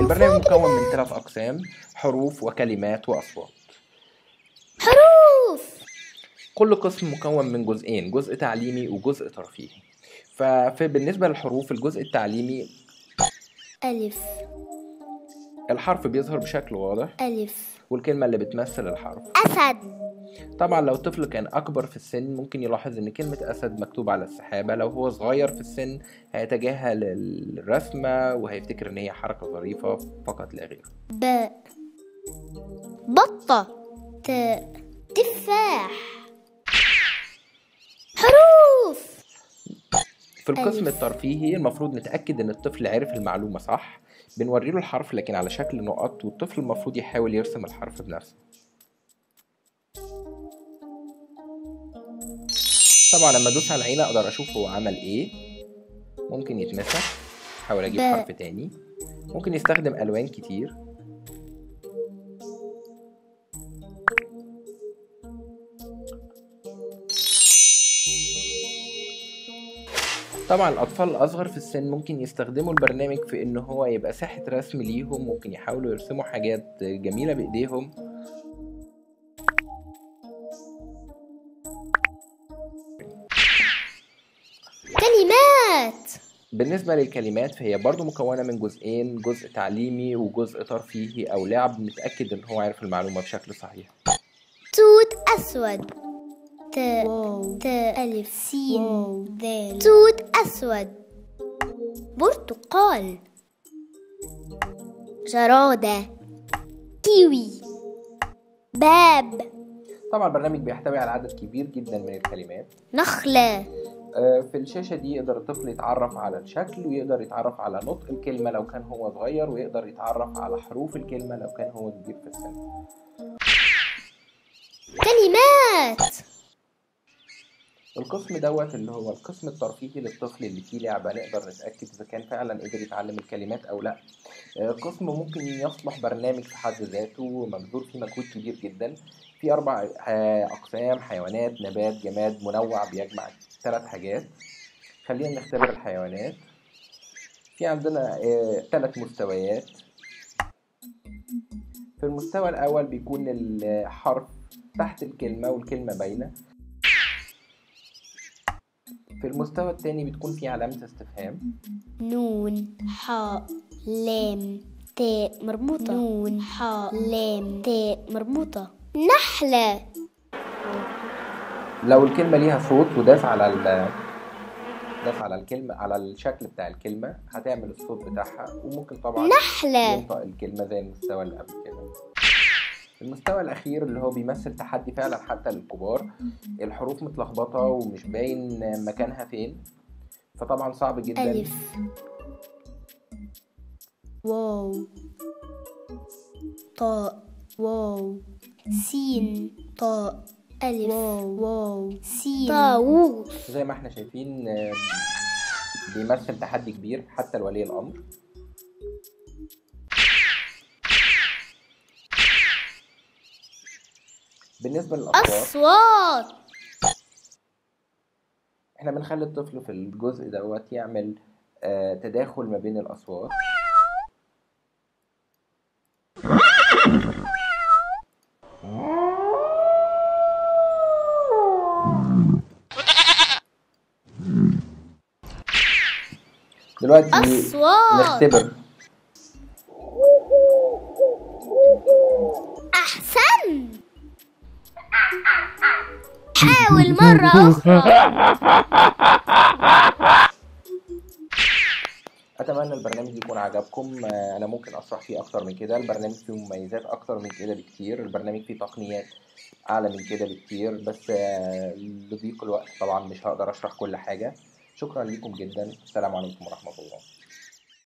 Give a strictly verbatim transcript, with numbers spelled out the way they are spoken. البرنامج مكون من ثلاث أقسام: حروف وكلمات وأصوات. حروف. كل قسم مكون من جزئين، جزء تعليمي وجزء ترفيهي. فبالنسبة للحروف، الجزء التعليمي ألف. الحرف بيظهر بشكل واضح، ألف، والكلمة اللي بتمثل الحرف أسد. طبعا لو طفل كان أكبر في السن ممكن يلاحظ إن كلمة أسد مكتوب على السحابة. لو هو صغير في السن هيتجاهل الرسمة وهيفتكر إن هي حركة ظريفة فقط لا غير. باء. بطة. تاء. تفاح. حروف. في القسم ألف. الترفيهي المفروض نتأكد إن الطفل عرف المعلومة صح، بنوري له الحرف لكن على شكل نقط، والطفل المفروض يحاول يرسم الحرف بنفسه. طبعا لما ادوس على العينه اقدر اشوف هو عمل ايه. ممكن يتمسح، احاول اجيب حرف تاني. ممكن يستخدم الوان كتير. طبعا الاطفال الاصغر في السن ممكن يستخدموا البرنامج في ان هو يبقى ساحه رسم ليهم، ممكن يحاولوا يرسموا حاجات جميله بايديهم. بالنسبة للكلمات فهي برضو مكونة من جزئين، جزء تعليمي وجزء ترفيهي أو لعب نتأكد إن هو عارف المعلومة بشكل صحيح. توت أسود. ت ت ألف س ذال. توت أسود. برتقال. جرادة. كيوي. باب. طبعا البرنامج بيحتوي على عدد كبير جدا من الكلمات. نخلة. في الشاشة دي يقدر الطفل يتعرف على الشكل، ويقدر يتعرف على نطق الكلمة لو كان هو صغير، ويقدر يتعرف على حروف الكلمة لو كان هو كبير في السن. كلمات. القسم دوت اللي هو القسم الترفيهي للطفل اللي فيه لعبة، نقدر نتأكد إذا كان فعلا قدر يتعلم الكلمات أو لأ. قسم ممكن يصلح برنامج في حد ذاته مبذول فيه مجهود كبير جدا. في أربع أقسام: حيوانات، نبات، جماد. منوع بيجمع ثلاث حاجات. خلينا نختبر الحيوانات. في عندنا ثلاث مستويات. في المستوى الأول بيكون الحرف تحت الكلمة والكلمة باينة. في المستوى الثاني بتكون في علامة استفهام نون حاء لام تاء مربوطة. نون حاء لام تاء مربوطة. نحلة. لو الكلمة ليها صوت وداس على ال داس على الكلمة على الشكل بتاع الكلمة هتعمل الصوت بتاعها، وممكن طبعا نحلة ينطق الكلمة زي المستوى اللي قبل كده. المستوى الأخير اللي هو بيمثل تحدي فعلا حتى للكبار، الحروف متلخبطة ومش باين مكانها فين، فطبعا صعب جدا. ألف. واو. طاء. واو. سين. طاء. ألف. واو. واو. سين. طاووس. زي ما احنا شايفين بيمثل تحدي كبير حتى لولي الأمر. بالنسبة للأصوات، أصوات احنا بنخلي الطفل في الجزء دوت يعمل آه تداخل ما بين الأصوات. دلوقتي أصوات. نختبر. أحسن. حاول مرة أخرى. أتمنى البرنامج يكون عجبكم. أنا ممكن أشرح فيه أكتر من كده، البرنامج فيه مميزات أكتر من كده بكتير، البرنامج فيه تقنيات أعلى من كده بكتير، بس لضيق الوقت طبعا مش هقدر أشرح كل حاجة. شكرا لكم جدا، السلام عليكم ورحمة الله.